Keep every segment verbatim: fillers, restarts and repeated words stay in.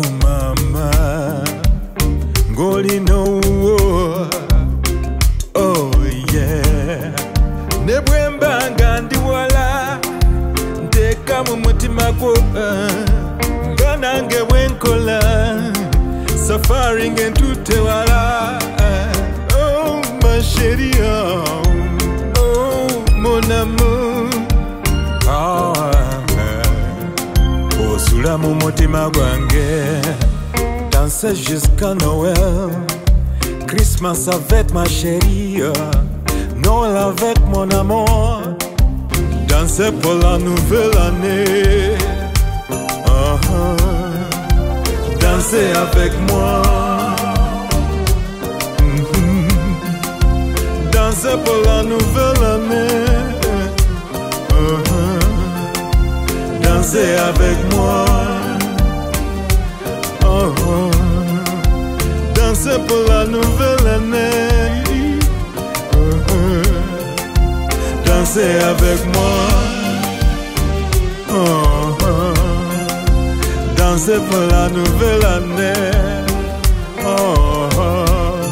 Oh mama, ngoli no wo. Oh yeah, nebwemba ngandi wala, ndeka mu mutima gwo. Nganange wenkola, safari ngentute wala. Oh ma chérie, oh mon amour. Oh. Osula mu mutima gwange, danser jusqu'à Noël, Christmas avec ma chérie, Noël avec mon amour, danser pour la nouvelle année. Uh-huh. Danser avec moi, mm-hmm. Danser pour la nouvelle année. Uh-huh. Danser avec moi, oh, oh. Danser pour la nouvelle année, oh, oh. Danser avec moi, oh, oh. Danser pour la nouvelle année, oh, oh.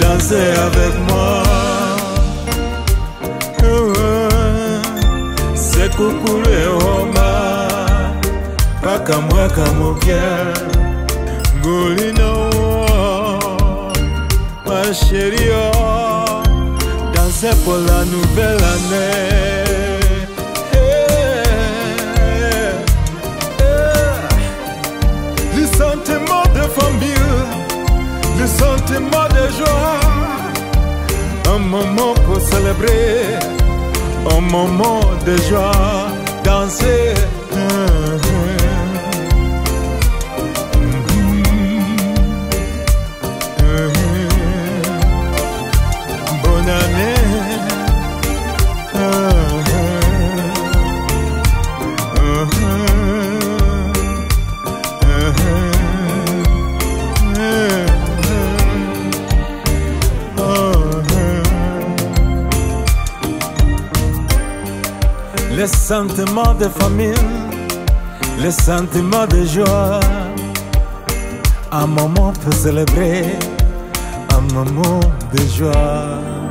Danser avec moi, oh, oh. C'est coucou le Roma. Paka mwaka mugya ngulino ma chérie, oh. Danser pour la nouvelle année, hey, hey. Le sentiment de famille, le sentiment de joie, un moment pour célébrer, un moment de joie. Danser, les sentiments de famille, les sentiments de joie, un moment pour célébrer, un moment de joie.